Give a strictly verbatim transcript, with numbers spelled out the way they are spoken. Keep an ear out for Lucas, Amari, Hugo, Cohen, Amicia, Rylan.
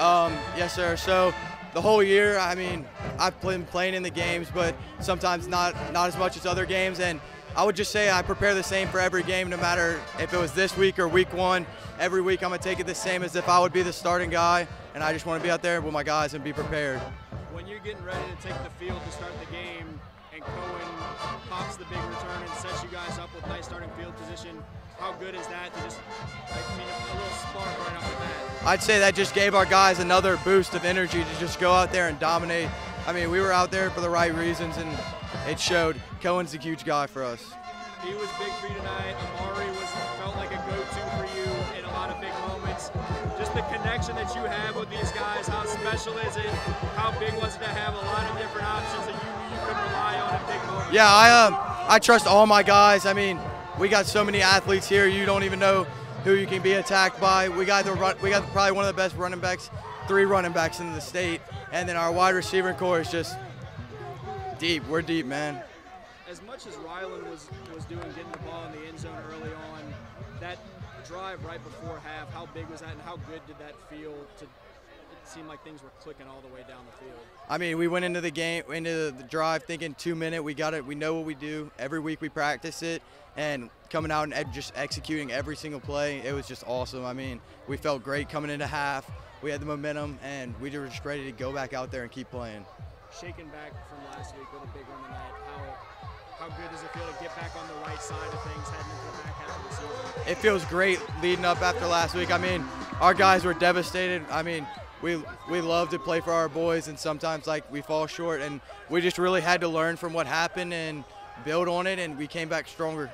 Um, yes, sir. So the whole year, I mean, I've been playing in the games, but sometimes not not as much as other games. And I would just say I prepare the same for every game, no matter if it was this week or week one. Every week I'm going to take it the same as if I would be the starting guy, and I just want to be out there with my guys and be prepared. When you're getting ready to take the field to start the game and Cohen pops the big return and sets you guys up with nice starting field position, how good is that to just like, I mean, a little spark right off the bat? I'd say that just gave our guys another boost of energy to just go out there and dominate. I mean, we were out there for the right reasons, and it showed. Cohen's a huge guy for us. He was big for you tonight. Amari was, felt like a go-to for you in a lot of big moments. Just the connection that you have with these guys, how special is it? How big was it to have a lot of different options that you, you could rely on in big moments? Yeah, I, um, I trust all my guys. I mean, we got so many athletes here, you don't even know who you can be attacked by. We got the run, we got probably one of the best running backs, three running backs in the state, and then our wide receiver core is just deep. We're deep, man. As much as Rylan was was doing, getting the ball in the end zone early on, that drive right before half, how big was that, and how good did that feel? To it seemed like things were clicking all the way down the field. I mean, we went into the game, into the drive, thinking two minute, we got it, we know what we do. Every week we practice it, and coming out and just executing every single play, it was just awesome. I mean, we felt great coming into half. We had the momentum, and we were just ready to go back out there and keep playing. Shaken back from last week with a big one tonight, how, how good does it feel to get back on the right side of things heading into the back half of the season? It feels great leading up after last week. I mean, our guys were devastated. I mean, we we love to play for our boys, and sometimes like we fall short, and we just really had to learn from what happened and build on it, and we came back stronger.